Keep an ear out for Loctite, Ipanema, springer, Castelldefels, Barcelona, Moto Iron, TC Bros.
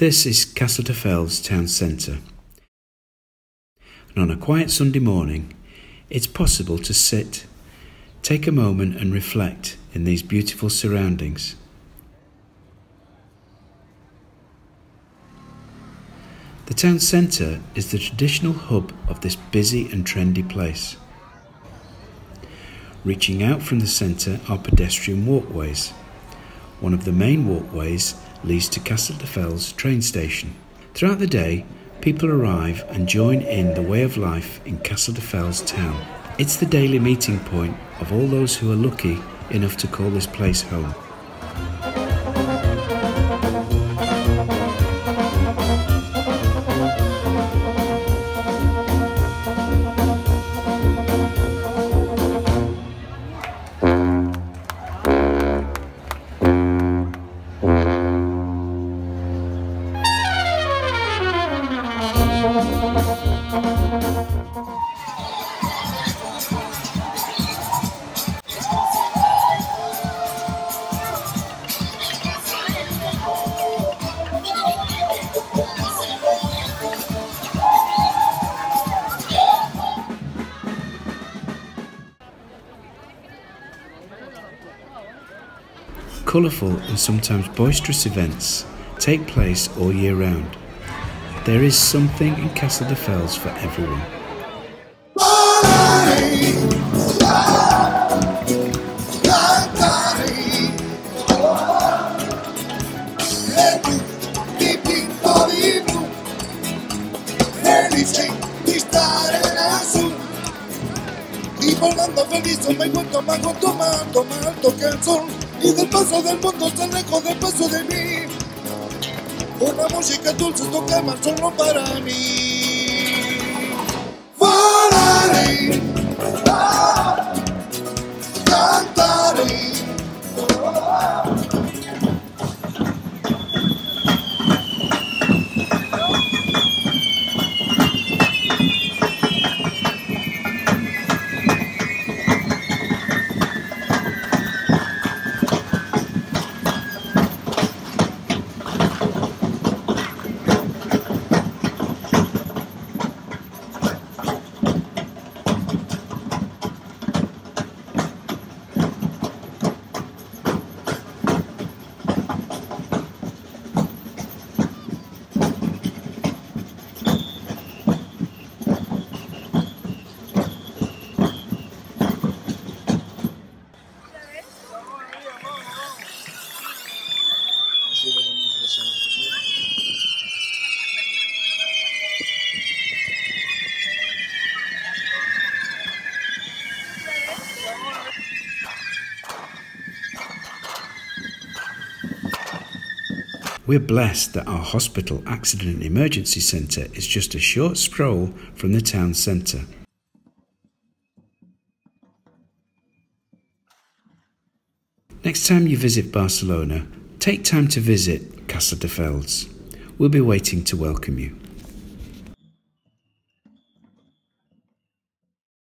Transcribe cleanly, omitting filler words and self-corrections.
This is Castelldefels town centre, and on a quiet Sunday morning it's possible to sit, take a moment and reflect in these beautiful surroundings. The town centre is the traditional hub of this busy and trendy place. Reaching out from the centre are pedestrian walkways. One of the main walkways leads to Castelldefels train station. Throughout the day, people arrive and join in the way of life in Castelldefels town. It's the daily meeting point of all those who are lucky enough to call this place home. Colourful and sometimes boisterous events take place all year round. There is something in Castelldefels for everyone. Y del paso del mundo se alejó de paso de mí. Una música dulce tocaba solo para mí. Volaré, cantaré. We're blessed that our hospital accident and emergency centre is just a short stroll from the town centre. Next time you visit Barcelona, take time to visit Castelldefels. We'll be waiting to welcome you.